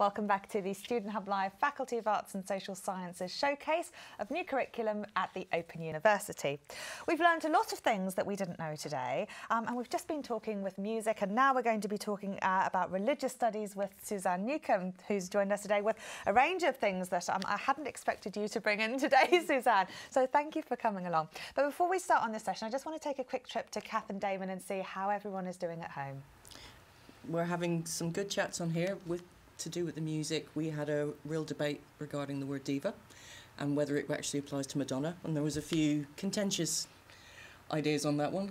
Welcome back to the Student Hub Live Faculty of Arts and Social Sciences showcase of new curriculum at the Open University. We've learned a lot of things that we didn't know today, and we've just been talking with music, and now we're going to be talking about religious studies with Suzanne Newcombe, who's joined us today with a range of things that I hadn't expected you to bring in today, Suzanne. So thank you for coming along. But before we start on this session, I just want to take a quick trip to Kath and Damon and see how everyone is doing at home. We're having some good chats on here with to do with the music. We had a real debate regarding the word diva and whether it actually applies to Madonna, and there was a few contentious ideas on that one,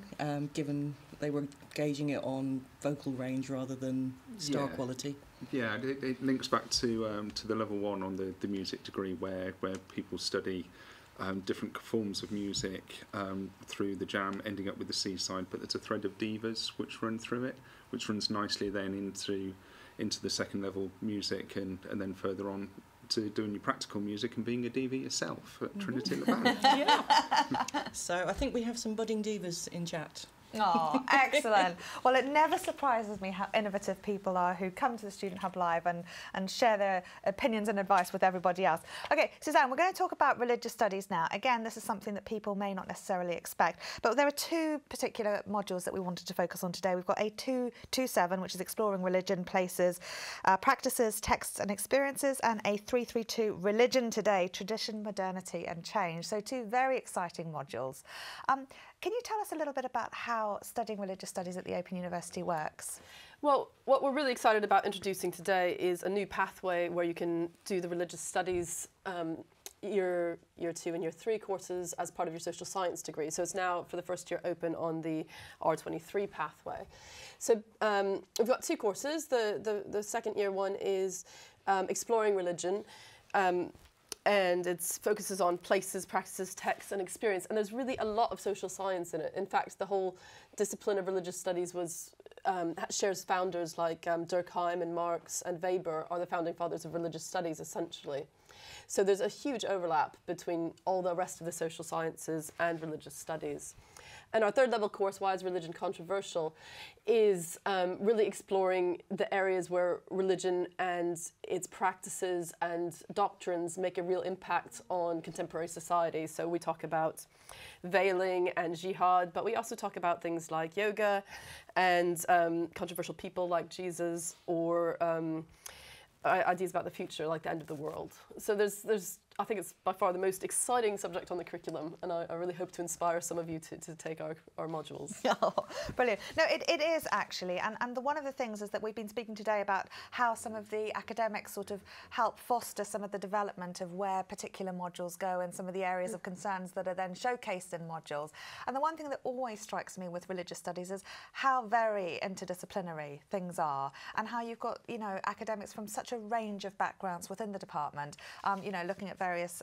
given they were gauging it on vocal range rather than star quality. Yeah, it links back to the level one on the music degree, where people study different forms of music through the jam, ending up with the seaside, but there's a thread of divas which run through it, which runs nicely then into the second level music, and then further on to doing your practical music and being a diva yourself at Trinity Laban. Yeah. So I think we have some budding divas in chat. Oh, excellent. Well, it never surprises me how innovative people are who come to the Student Hub Live and share their opinions and advice with everybody else. OK, Suzanne, we're going to talk about religious studies now. Again, this is something that people may not necessarily expect, but there are two particular modules that we wanted to focus on today. We've got A227, which is exploring religion, places, practices, texts and experiences, and A332, religion today, tradition, modernity and change. So two very exciting modules. Can you tell us a little bit about how studying religious studies at the Open University works? Well, what we're really excited about introducing today is a new pathway where you can do the religious studies year 2 and year 3 courses as part of your social science degree. So it's now for the first year open on the R23 pathway. So we've got two courses. The second year one is exploring religion. And it focuses on places, practices, texts and experience. And there's really a lot of social science in it. In fact, the whole discipline of religious studies was shares founders like Durkheim and Marx, and Weber are the founding fathers of religious studies, essentially. So there's a huge overlap between all the rest of the social sciences and religious studies. And our third level course, Why is Religion Controversial?, is really exploring the areas where religion and its practices and doctrines make a real impact on contemporary society. So we talk about veiling and jihad, but we also talk about things like yoga and controversial people like Jesus, or ideas about the future, like the end of the world. So I think it's by far the most exciting subject on the curriculum, and I really hope to inspire some of you to take our modules. Oh, brilliant. No, it is actually, and one of the things is that we've been speaking today about how some of the academics sort of help foster some of the development of where particular modules go and some of the areas of concerns that are then showcased in modules. And the one thing that always strikes me with religious studies is how very interdisciplinary things are, and how you've got, you know, academics from such a range of backgrounds within the department, you know, looking at various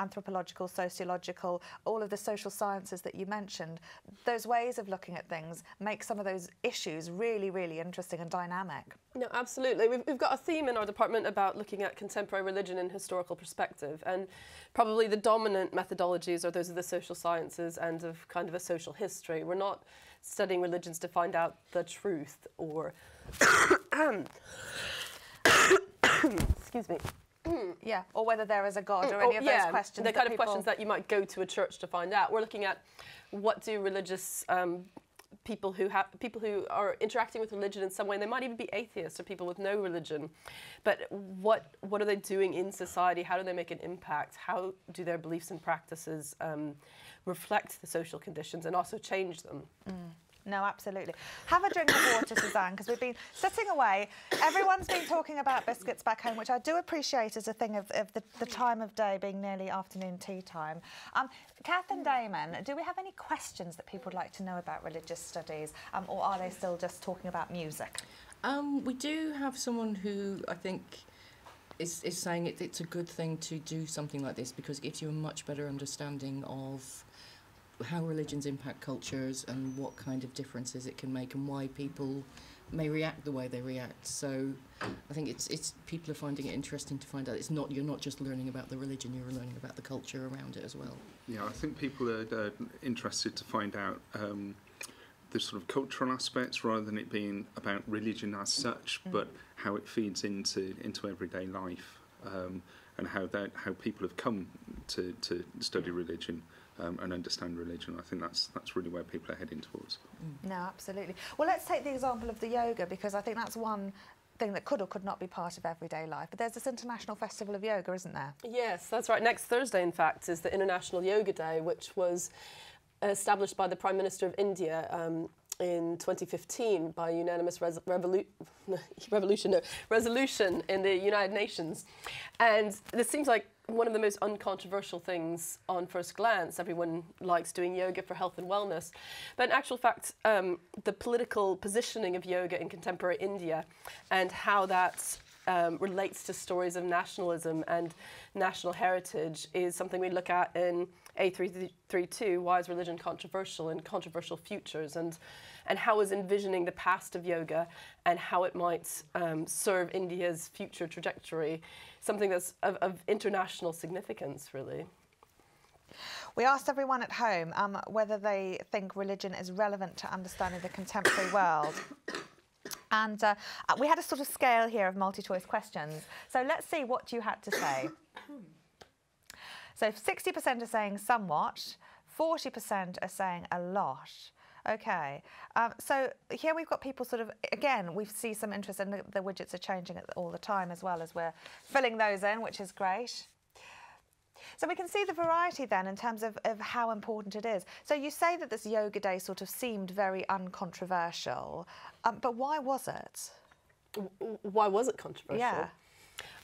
anthropological, sociological, all of the social sciences that you mentioned. Those ways of looking at things make some of those issues really, really interesting and dynamic. No, absolutely. We've got a theme in our department about looking at contemporary religion in historical perspective, and probably the dominant methodologies are those of the social sciences and of kind of a social history. We're not studying religions to find out the truth or... Excuse me. Yeah, or whether there is a God or any of those questions. The kind of questions that you might go to a church to find out. We're looking at what do religious people who are interacting with religion in some way, and they might even be atheists or people with no religion, but what are they doing in society? How do they make an impact? How do their beliefs and practices reflect the social conditions and also change them? No, absolutely. Have a drink of water, Suzanne, because we've been sitting away. Everyone's been talking about biscuits back home, which I do appreciate as a thing of the time of day, being nearly afternoon tea time. Kath and Damon, do we have any questions that people would like to know about religious studies, or are they still just talking about music? We do have someone who I think is saying it's a good thing to do something like this because it gives you a much better understanding of how religions impact cultures and what kind of differences it can make and why people may react the way they react. So I think it's people are finding it interesting to find out it's not, you're not just learning about the religion, you're learning about the culture around it as well. Yeah, I think people are interested to find out the sort of cultural aspects rather than it being about religion as such, but how it feeds into everyday life, and how people have come to study religion. And understand religion. I think that's really where people are heading towards. No, absolutely. Well, let's take the example of the yoga, because I think that's one thing that could or could not be part of everyday life. But there's this International Festival of Yoga, isn't there? Yes, that's right. Next Thursday, in fact, is the International Yoga Day, which was established by the Prime Minister of India in 2015 by unanimous resolution in the United Nations. And this seems like one of the most uncontroversial things on first glance. Everyone likes doing yoga for health and wellness. But in actual fact, the political positioning of yoga in contemporary India and how that relates to stories of nationalism and national heritage is something we look at in A332, Why is Religion Controversial and Controversial Futures? And how is envisioning the past of yoga and how it might serve India's future trajectory, something that's of international significance, really. We asked everyone at home whether they think religion is relevant to understanding the contemporary world. And we had a sort of scale here of multi-choice questions. So let's see what you had to say. So 60% are saying somewhat, 40% are saying a lot. Okay, so here we've got people sort of, again, we see some interest in the widgets are changing all the time as well as we're filling those in, which is great. So we can see the variety then in terms of how important it is. So you say that this yoga day sort of seemed very uncontroversial, but why was it? Why was it controversial? Yeah.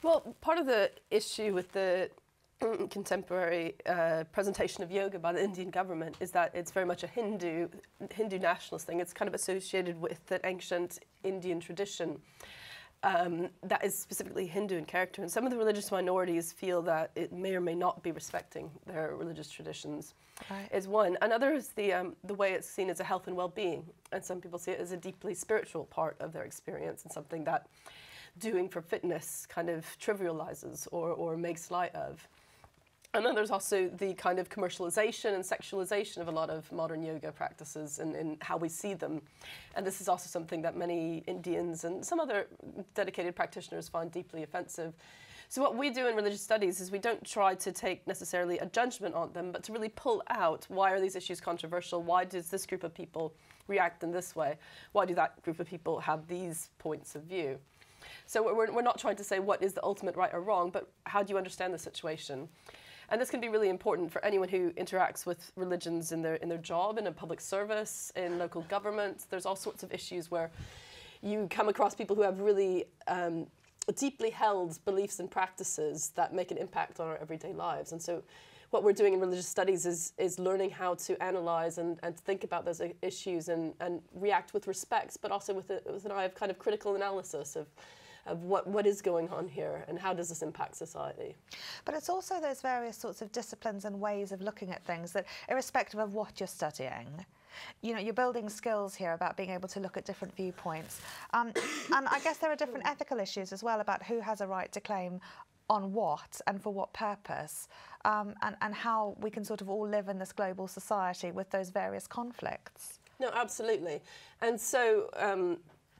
Well, part of the issue with the contemporary presentation of yoga by the Indian government is that it's very much a Hindu nationalist thing. It's kind of associated with the ancient Indian tradition that is specifically Hindu in character. And some of the religious minorities feel that it may or may not be respecting their religious traditions. Right. Is one. Another is the way it's seen as a health and well-being. And some people see it as a deeply spiritual part of their experience and something that doing for fitness kind of trivializes or makes light of. And then there's also the kind of commercialization and sexualization of a lot of modern yoga practices and how we see them. And this is also something that many Indians and some other dedicated practitioners find deeply offensive. So what we do in religious studies is we don't try to take necessarily a judgment on them, but to really pull out why are these issues controversial? Why does this group of people react in this way? Why do that group of people have these points of view? So we're not trying to say what is the ultimate right or wrong, but how do you understand the situation? And this can be really important for anyone who interacts with religions in their job, in a public service, in local government. There's all sorts of issues where you come across people who have really deeply held beliefs and practices that make an impact on our everyday lives. And so what we're doing in religious studies is learning how to analyse and think about those issues and react with respect, but also with an eye of kind of critical analysis of what is going on here and how does this impact society. But it's also those various sorts of disciplines and ways of looking at things that, irrespective of what you're studying, you know, you're building skills here about being able to look at different viewpoints. And I guess there are different ethical issues as well about who has a right to claim on what and for what purpose, and how we can sort of all live in this global society with those various conflicts. No, absolutely. And so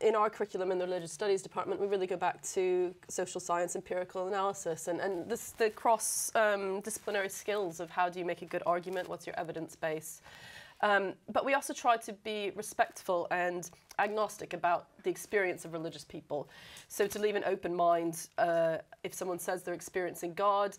in our curriculum in the Religious Studies Department, we really go back to social science, empirical analysis, and this, the cross-disciplinary skills of how do you make a good argument, what's your evidence base. But we also try to be respectful and agnostic about the experience of religious people. So to leave an open mind, if someone says they're experiencing God,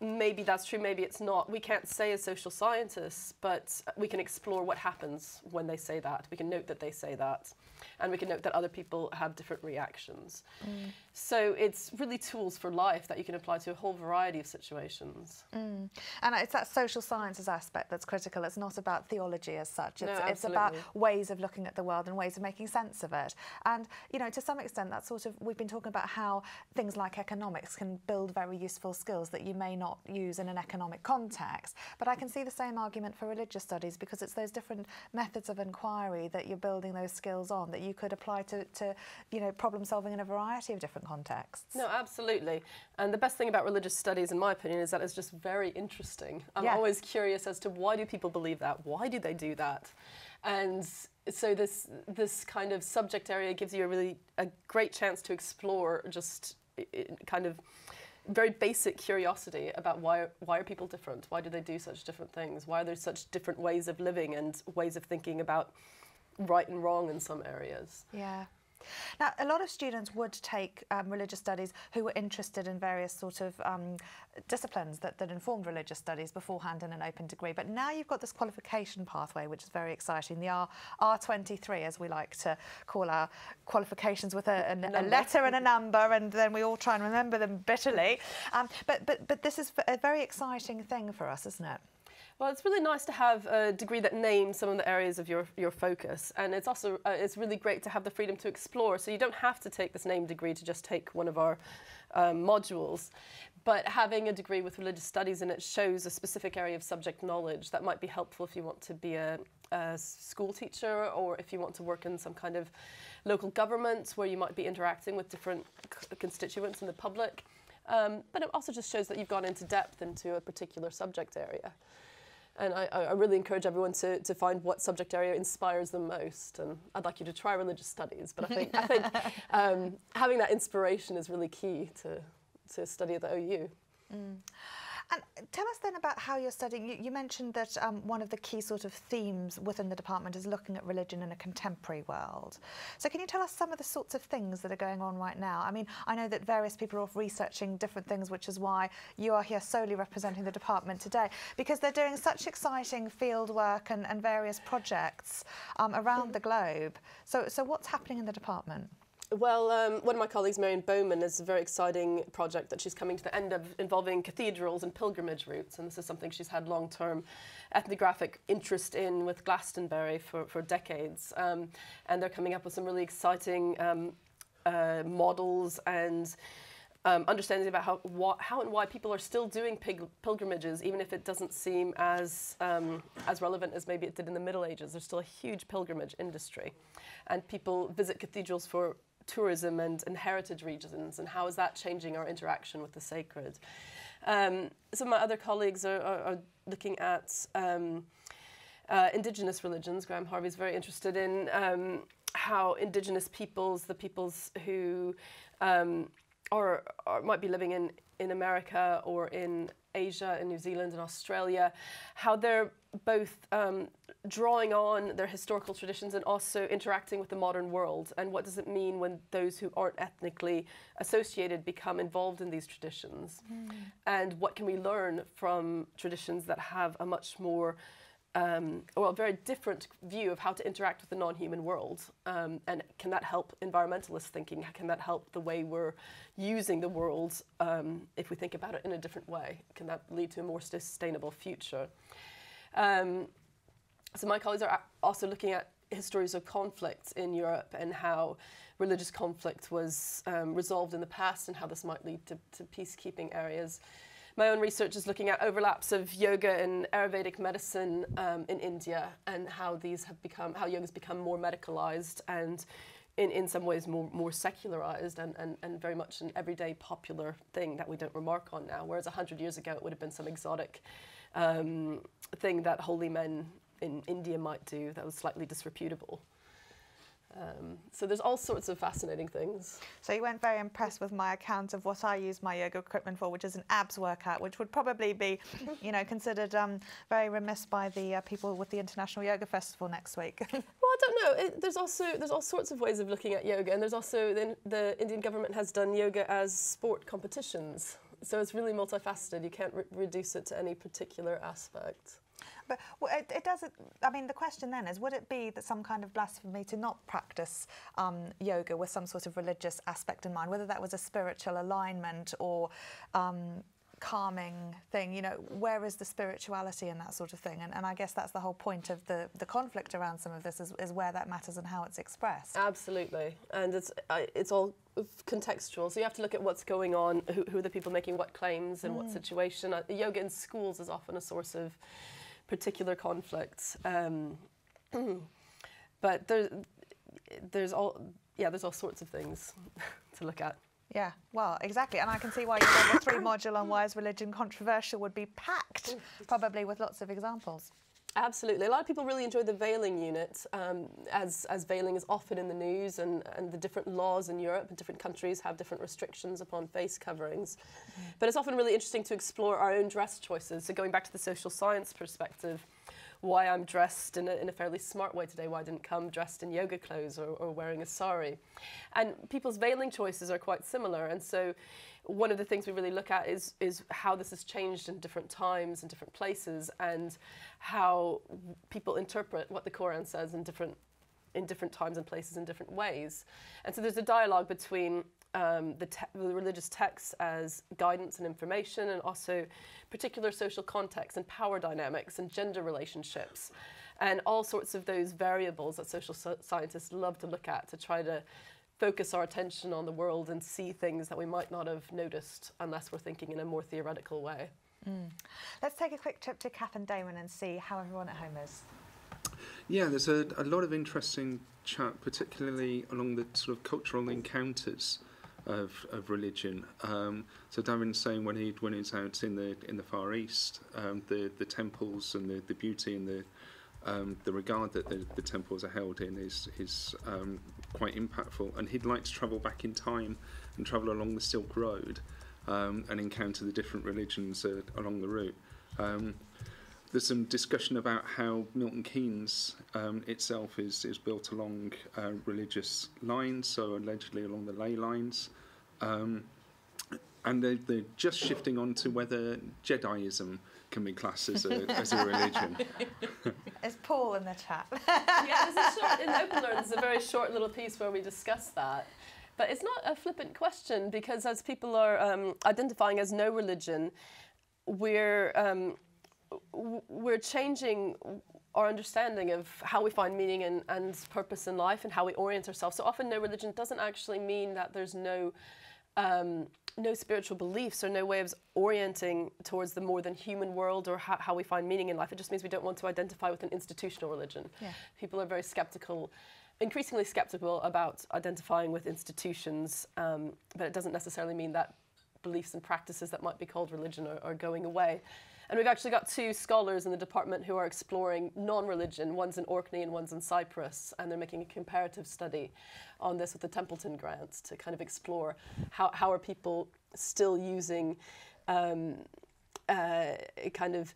maybe that's true, maybe it's not. We can't say as social scientists, but we can explore what happens when they say that. We can note that they say that, and we can note that other people have different reactions. Mm. So it's really tools for life that you can apply to a whole variety of situations. Mm. And it's that social sciences aspect that's critical. It's not about theology as such. It's about ways of looking at the world and ways of making sense of it. And, you know, to some extent, that's sort of, we've been talking about how things like economics can build very useful skills that you may not use in an economic context, but I can see the same argument for religious studies, because it's those different methods of inquiry that you're building those skills on that you could apply to you know, problem solving in a variety of different contexts. No, absolutely. And the best thing about religious studies, in my opinion, is that it's just very interesting. I'm always curious as to why do people believe that? Why do they do that? And so this kind of subject area gives you a great chance to explore just kind of very basic curiosity about why are people different? Why do they do such different things? Why are there such different ways of living and ways of thinking about right and wrong in some areas? Yeah. Now, a lot of students would take religious studies who were interested in various sort of disciplines that informed religious studies beforehand in an open degree. But now you've got this qualification pathway, which is very exciting. The R23, as we like to call our qualifications, with a letter and a number, and then we all try and remember them bitterly. But this is a very exciting thing for us, isn't it? Well, it's really nice to have a degree that names some of the areas of your focus, and it's also it's really great to have the freedom to explore. So you don't have to take this named degree to just take one of our modules, but having a degree with religious studies in it shows a specific area of subject knowledge that might be helpful if you want to be a school teacher, or if you want to work in some kind of local government where you might be interacting with different constituents in the public. But it also just shows that you've gone into depth into a particular subject area. And I really encourage everyone to find what subject area inspires them most. And I'd like you to try religious studies, but I think having that inspiration is really key to study at the OU. Mm. And tell us then about how you're studying. You mentioned that one of the key sort of themes within the department is looking at religion in a contemporary world. So can you tell us some of the sorts of things that are going on right now? I mean, I know that various people are off researching different things, which is why you are here solely representing the department today, because they're doing such exciting field work and various projects around the globe. So what's happening in the department? Well, one of my colleagues, Marion Bowman, has a very exciting project that she's coming to the end of involving cathedrals and pilgrimage routes, and this is something she's had long-term ethnographic interest in with Glastonbury for decades, and they're coming up with some really exciting models and understanding about how and why people are still doing pilgrimages, even if it doesn't seem as relevant as maybe it did in the Middle Ages. There's still a huge pilgrimage industry, and people visit cathedrals for tourism and heritage regions, and how is that changing our interaction with the sacred? Some of my other colleagues are looking at indigenous religions. Graham Harvey's very interested in how indigenous peoples, the peoples who or might be living in America or in Asia, in New Zealand and Australia, how they're both drawing on their historical traditions and also interacting with the modern world, and what does it mean when those who aren't ethnically associated become involved in these traditions, and what can we learn from traditions that have a much more well, a very different view of how to interact with the non-human world, and can that help environmentalist thinking? Can that help the way we're using the world if we think about it in a different way? Can that lead to a more sustainable future? So my colleagues are also looking at histories of conflict in Europe and how religious conflict was resolved in the past and how this might lead to peacekeeping areas. My own research is looking at overlaps of yoga and Ayurvedic medicine in India, and how these have become, how yoga's become more medicalized and in some ways more secularized and very much an everyday popular thing that we don't remark on now, whereas 100 years ago it would have been some exotic thing that holy men in India might do that was slightly disreputable. So there's all sorts of fascinating things. So you weren't very impressed with my account of what I use my yoga equipment for, which is an abs workout, which would probably be, you know, considered very remiss by the people with the International Yoga Festival next week. Well, I don't know. There's all sorts of ways of looking at yoga, and there's also the Indian government has done yoga as sport competitions. So it's really multifaceted. You can't reduce it to any particular aspect. But it doesn't. I mean, the question then is: would it be that some kind of blasphemy to not practice yoga with some sort of religious aspect in mind, whether that was a spiritual alignment or calming thing? You know, where is the spirituality in that sort of thing? And I guess that's the whole point of the conflict around some of this is where that matters and how it's expressed. Absolutely, and it's all contextual. So you have to look at what's going on, who are the people making what claims, and what situation. Yoga in schools is often a source of particular conflicts, but there's all sorts of things to look at. Yeah, well, exactly, and I can see why your level 3 module on why is religion controversial would be packed, probably with lots of examples. Absolutely. A lot of people really enjoy the veiling unit, as veiling is often in the news, and the different laws in Europe and different countries have different restrictions upon face coverings. But it's often really interesting to explore our own dress choices. So going back to the social science perspective, why I'm dressed in a fairly smart way today, why I didn't come dressed in yoga clothes or wearing a sari. And people's veiling choices are quite similar, and so one of the things we really look at is how this has changed in different times and different places, and how people interpret what the Quran says in different times and places in different ways. And so there's a dialogue between the religious texts as guidance and information, and also particular social contexts and power dynamics and gender relationships and all sorts of those variables that social scientists love to look at to try to focus our attention on the world and see things that we might not have noticed unless we're thinking in a more theoretical way. Mm. Let's take a quick trip to Kath and Damon and see how everyone at home is. Yeah, there's a lot of interesting chat, particularly along the sort of cultural encounters of religion. So Darren's saying when he's out in the Far East, the temples and the beauty and the regard that the temples are held in is quite impactful, and he'd like to travel back in time and travel along the Silk Road and encounter the different religions along the route. There's some discussion about how Milton Keynes itself is built along religious lines, so allegedly along the ley lines. And they're just shifting on to whether Jediism can be classed as a religion. It's Paul in the chat. Yeah, there's a short, in Open Learn, there's a very short little piece where we discuss that. But it's not a flippant question, because as people are identifying as no religion, we're changing our understanding of how we find meaning and purpose in life and how we orient ourselves. So often no religion doesn't actually mean that there's no spiritual beliefs or no way of orienting towards the more than human world or how we find meaning in life. It just means we don't want to identify with an institutional religion. Yeah. People are very skeptical, increasingly skeptical about identifying with institutions, but it doesn't necessarily mean that beliefs and practices that might be called religion are going away. And we've actually got two scholars in the department who are exploring non-religion. One's in Orkney and one's in Cyprus, and they're making a comparative study on this with the Templeton grants to kind of explore how are people still using kind of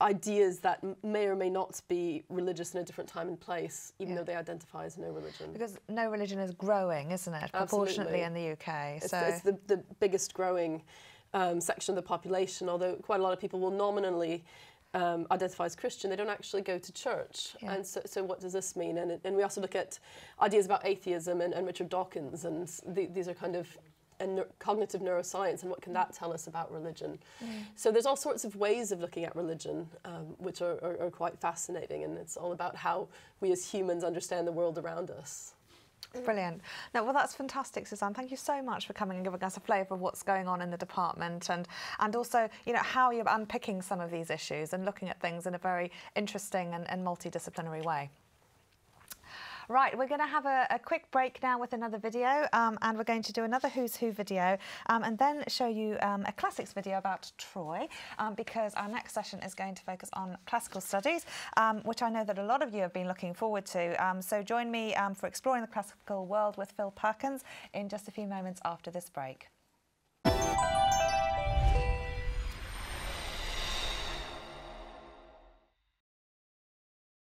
ideas that may or may not be religious in a different time and place, even though they identify as no religion. Because no religion is growing, isn't it, proportionately in the UK? It's, so it's the biggest growing section of the population, although quite a lot of people will nominally identify as Christian. They don't actually go to church. Yeah. And so what does this mean? And we also look at ideas about atheism and Richard Dawkins, and these are kind of cognitive neuroscience, and what can that tell us about religion? Mm. So there's all sorts of ways of looking at religion, which are quite fascinating, and it's all about how we as humans understand the world around us. Brilliant. No, well, that's fantastic, Suzanne. Thank you so much for coming and giving us a flavour of what's going on in the department, and also, you know, how you're unpicking some of these issues and looking at things in a very interesting and multidisciplinary way. Right, we're going to have a quick break now with another video, and we're going to do another Who's Who video, and then show you a classics video about Troy, because our next session is going to focus on classical studies, which I know that a lot of you have been looking forward to. So join me for exploring the classical world with Phil Perkins in just a few moments after this break.